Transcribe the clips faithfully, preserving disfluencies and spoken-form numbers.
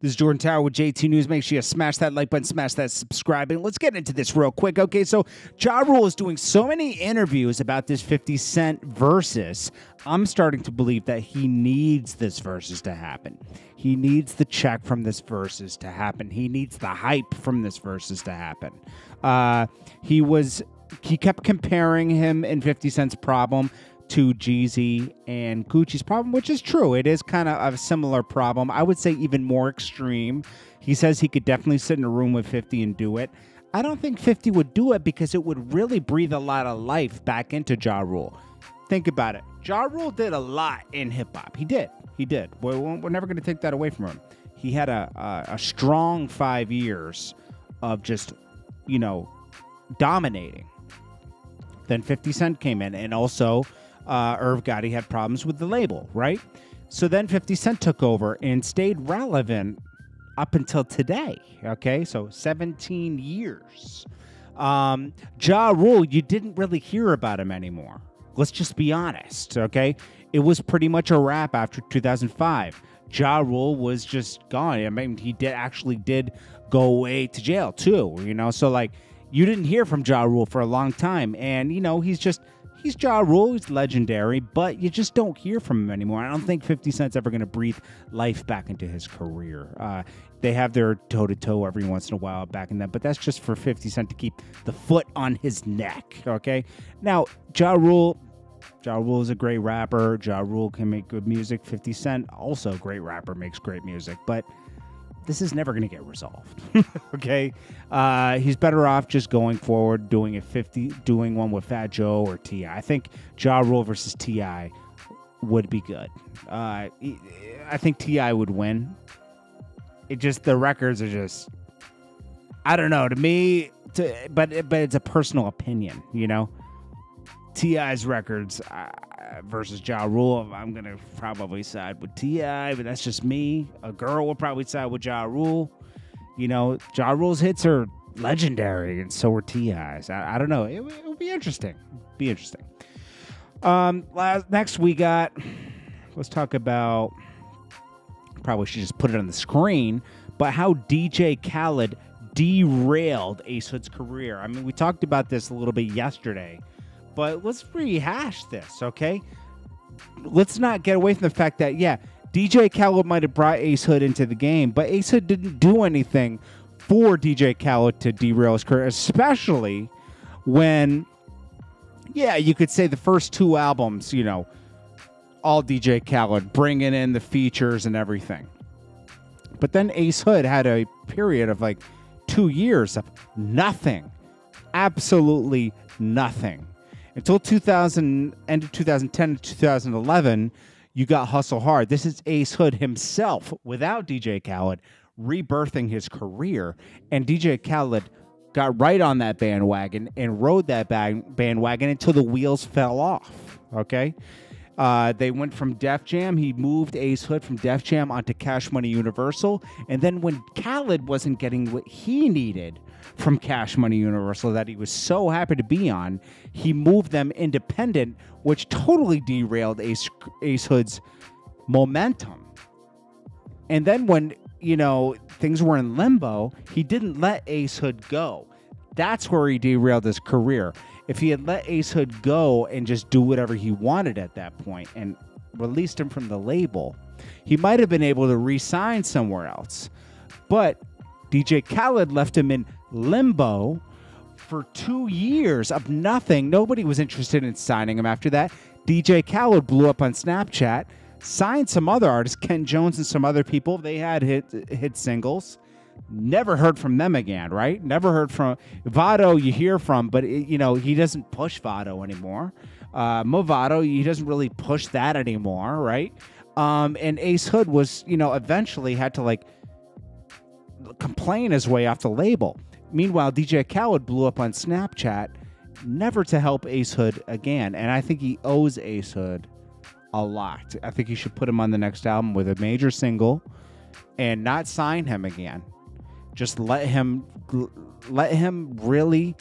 This is Jordan Tower with J T News. Make sure you smash that like button, smash that subscribe, and let's get into this real quick. Okay, so Ja Rule is doing so many interviews about this fifty cent versus. I'm starting to believe that he needs this versus to happen. He needs the check from this versus to happen. He needs the hype from this versus to happen. Uh, he was he kept comparing him in fifty cent's problem to Jeezy and Gucci's problem, which is true. It is kind of a similar problem. I would say even more extreme. He says he could definitely sit in a room with fifty and do it. I don't think fifty would do it because it would really breathe a lot of life back into Ja Rule. Think about it. Ja Rule did a lot in hip-hop. He did. He did. We're, we're never going to take that away from him. He had a, a, a strong five years of just, you know, dominating. Then fifty cent came in, and also... Uh, Irv Gotti had problems with the label, right? So then fifty cent took over and stayed relevant up until today, okay? So seventeen years. Um, Ja Rule, you didn't really hear about him anymore. Let's just be honest, okay? It was pretty much a wrap after two thousand five. Ja Rule was just gone. I mean, he did actually did go away to jail too, you know? So, like, you didn't hear from Ja Rule for a long time, and, you know, he's just... He's Ja Rule, he's legendary, but you just don't hear from him anymore. I don't think fifty cent's ever going to breathe life back into his career. Uh, they have their toe-to-toe every once in a while back in that, but that's just for fifty cent to keep the foot on his neck, okay? Now, Ja Rule, Ja Rule is a great rapper. Ja Rule can make good music. fifty cent, also a great rapper, makes great music, but... This is never going to get resolved, okay? Uh, he's better off just going forward, doing a fifty, doing one with Fat Joe or T I I think Ja Rule versus T I would be good. Uh, I think T I would win. It just the records are just, I don't know. To me, to, but but it's a personal opinion, you know. T I's records uh, versus Ja Rule, I'm going to probably side with T I, but that's just me. A girl will probably side with Ja Rule. You know, Ja Rule's hits are legendary, and so are T I's. I, I don't know. It will be interesting. Be interesting. Um, last, next we got, let's talk about, probably should just put it on the screen, but how D J Khaled derailed Ace Hood's career. I mean, we talked about this a little bit yesterday. But let's rehash this, okay? Let's not get away from the fact that, yeah, D J Khaled might have brought Ace Hood into the game, but Ace Hood didn't do anything for D J Khaled to derail his career, especially when, yeah, you could say the first two albums, you know, all D J Khaled, bringing in the features and everything. But then Ace Hood had a period of like two years of nothing, absolutely nothing. Until two thousand, end of two thousand ten to two thousand eleven, you got Hustle Hard. This is Ace Hood himself, without D J Khaled, rebirthing his career. And D J Khaled got right on that bandwagon and rode that bandwagon until the wheels fell off, okay? Uh, they went from Def Jam. He moved Ace Hood from Def Jam onto Cash Money Universal. And then when Khaled wasn't getting what he needed from Cash Money Universal that he was so happy to be on, he moved them independent, which totally derailed Ace, Ace Hood's momentum. And then when, you know, things were in limbo, he didn't let Ace Hood go. That's where he derailed his career. If he had let Ace Hood go and just do whatever he wanted at that point and released him from the label, he might have been able to re-sign somewhere else. But D J Khaled left him in limbo for two years of nothing. Nobody was interested in signing him after that. D J Khaled blew up on Snapchat, signed some other artists, Kent Jones and some other people. They had hit, hit singles. Never heard from them again, right? Never heard from Vado. You hear from, but it, you know he doesn't push Vado anymore. Uh, Movado, he doesn't really push that anymore, right? Um, and Ace Hood was, you know, eventually had to like complain his way off the label. Meanwhile, D J Khaled blew up on Snapchat, never to help Ace Hood again. And I think he owes Ace Hood a lot. I think you should put him on the next album with a major single, and not sign him again. Just let him let him really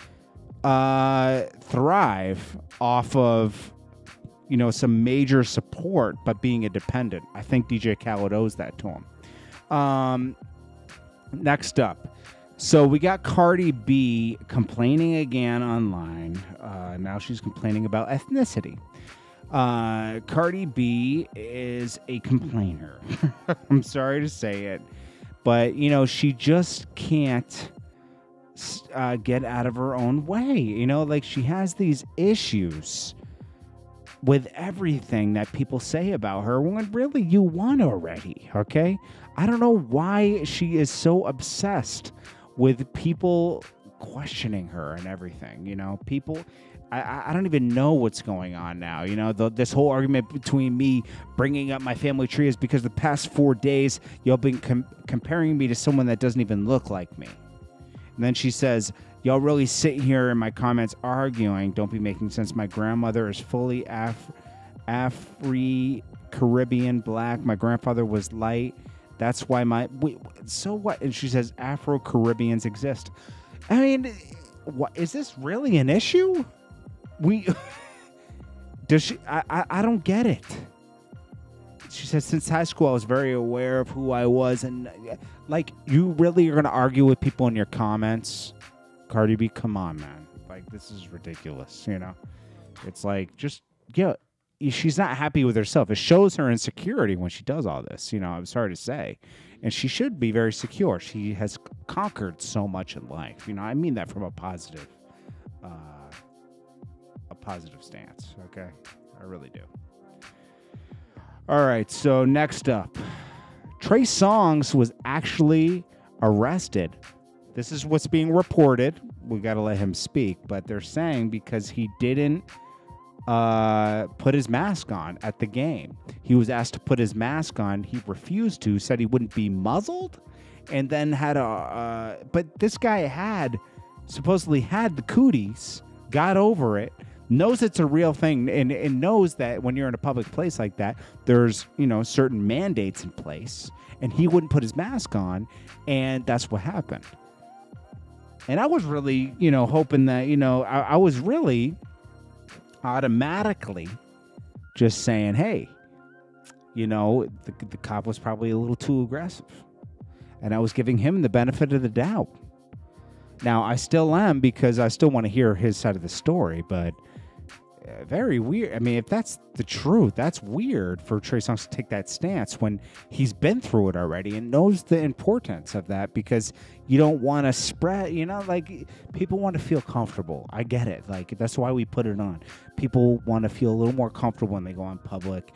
uh, thrive off of, you know, some major support, but being independent. I think D J Khaled owes that to him. Um, next up. So we got Cardi B complaining again online. Uh, now she's complaining about ethnicity. Uh, Cardi B is a complainer. I'm sorry to say it, but, you know, she just can't uh, get out of her own way. You know, like, she has these issues with everything that people say about her when really you won already, okay? I don't know why she is so obsessed with people questioning her and everything, you know? People... I, I don't even know what's going on now. You know, the, this whole argument between me bringing up my family tree is because the past four days y'all been com comparing me to someone that doesn't even look like me. And then she says, y'all really sit here in my comments arguing. Don't be making sense. My grandmother is fully Af Afri-Caribbean black. My grandfather was light. That's why my... Wait, so what? And she says Afro-Caribbeans exist. I mean, what, is this really an issue? We does she? I, I I don't get it. She says, since high school, I was very aware of who I was, and like, you really are gonna argue with people in your comments, Cardi B? Come on, man! Like, this is ridiculous. You know, it's like, just yeah, she's not happy with herself. It shows her insecurity when she does all this. You know, I'm sorry to say, and she should be very secure. She has conquered so much in life. You know, I mean that from a positive. Uh, Positive stance, okay? I really do. All right, so next up, Trey Songz was actually arrested. This is what's being reported. We got to let him speak, but they're saying because he didn't uh, put his mask on at the game. He was asked to put his mask on. He refused to, said he wouldn't be muzzled, and then had a... Uh, but this guy had, supposedly had the cooties, got over it, knows it's a real thing, and, and knows that when you're in a public place like that, there's, you know, certain mandates in place, and he wouldn't put his mask on, and that's what happened. And I was really, you know, hoping that, you know, I, I was really automatically just saying, hey, you know, the, the cop was probably a little too aggressive, and I was giving him the benefit of the doubt. Now, I still am, because I still want to hear his side of the story, but very weird. I mean, if that's the truth, that's weird for Trey Songz to take that stance when he's been through it already and knows the importance of that, because you don't want to spread, you know, like, people want to feel comfortable. I get it. Like, that's why we put it on. People want to feel a little more comfortable when they go on public.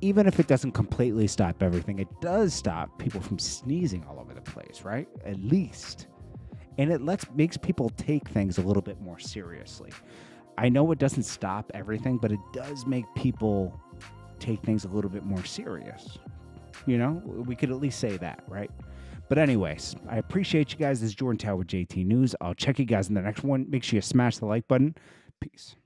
Even if it doesn't completely stop everything, it does stop people from sneezing all over the place, right? At least. And it lets makes people take things a little bit more seriously. I know it doesn't stop everything, but it does make people take things a little bit more serious. You know, we could at least say that, right? But anyways, I appreciate you guys. This is Jordan Tower with J T News. I'll check you guys in the next one. Make sure you smash the like button. Peace.